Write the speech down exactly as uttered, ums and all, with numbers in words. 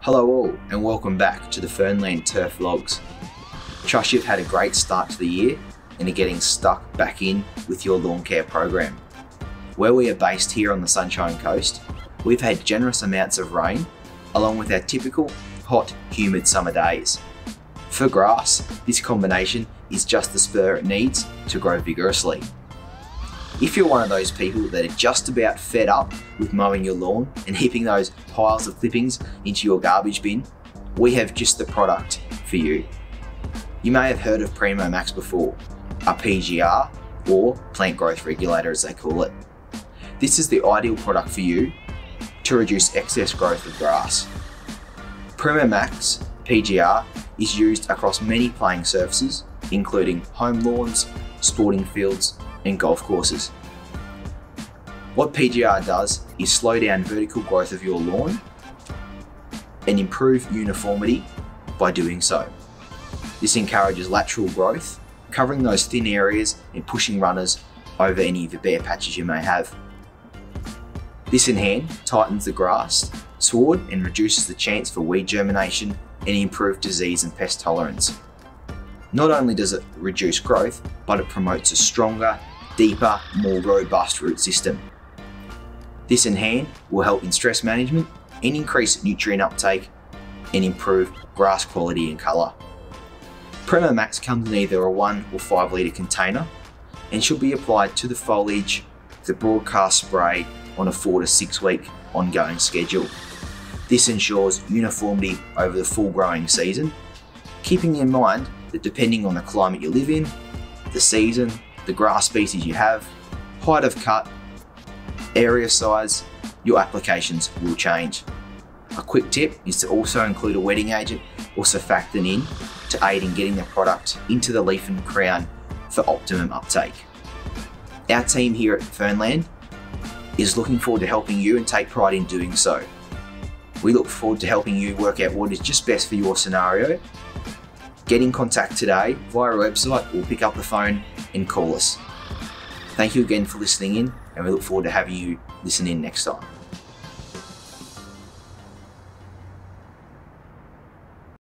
Hello all, and welcome back to the Fernland Turf Logs. Trust you've had a great start to the year and are getting stuck back in with your lawn care program. Where we are based here on the Sunshine Coast, we've had generous amounts of rain along with our typical hot, humid summer days. For grass, this combination is just the spur it needs to grow vigorously. If you're one of those people that are just about fed up with mowing your lawn and heaping those piles of clippings into your garbage bin, we have just the product for you. You may have heard of PrimoMaxx before, a P G R, or plant growth regulator as they call it. This is the ideal product for you to reduce excess growth of grass. PrimoMaxx P G R is used across many playing surfaces, including home lawns, sporting fields, and golf courses. What P G R does is slow down vertical growth of your lawn and improve uniformity by doing so. This encourages lateral growth, covering those thin areas and pushing runners over any of the bare patches you may have. This in hand tightens the grass sward and reduces the chance for weed germination and improved disease and pest tolerance. Not only does it reduce growth, but it promotes a stronger, deeper, more robust root system. This in hand will help in stress management and increase nutrient uptake and improve grass quality and colour. PrimoMaxx comes in either a one or five litre container and should be applied to the foliage with a broadcast spray on a four to six week ongoing schedule. This ensures uniformity over the full growing season, keeping in mind that depending on the climate you live in, the season, the grass species you have, height of cut, area size, your applications will change. A quick tip is to also include a wetting agent or surfactant in to aid in getting the product into the leaf and crown for optimum uptake. Our team here at Fernland is looking forward to helping you and take pride in doing so. We look forward to helping you work out what is just best for your scenario. Get in contact today via our website or pick up the phone and call us. Thank you again for listening in, and we look forward to having you listen in next time.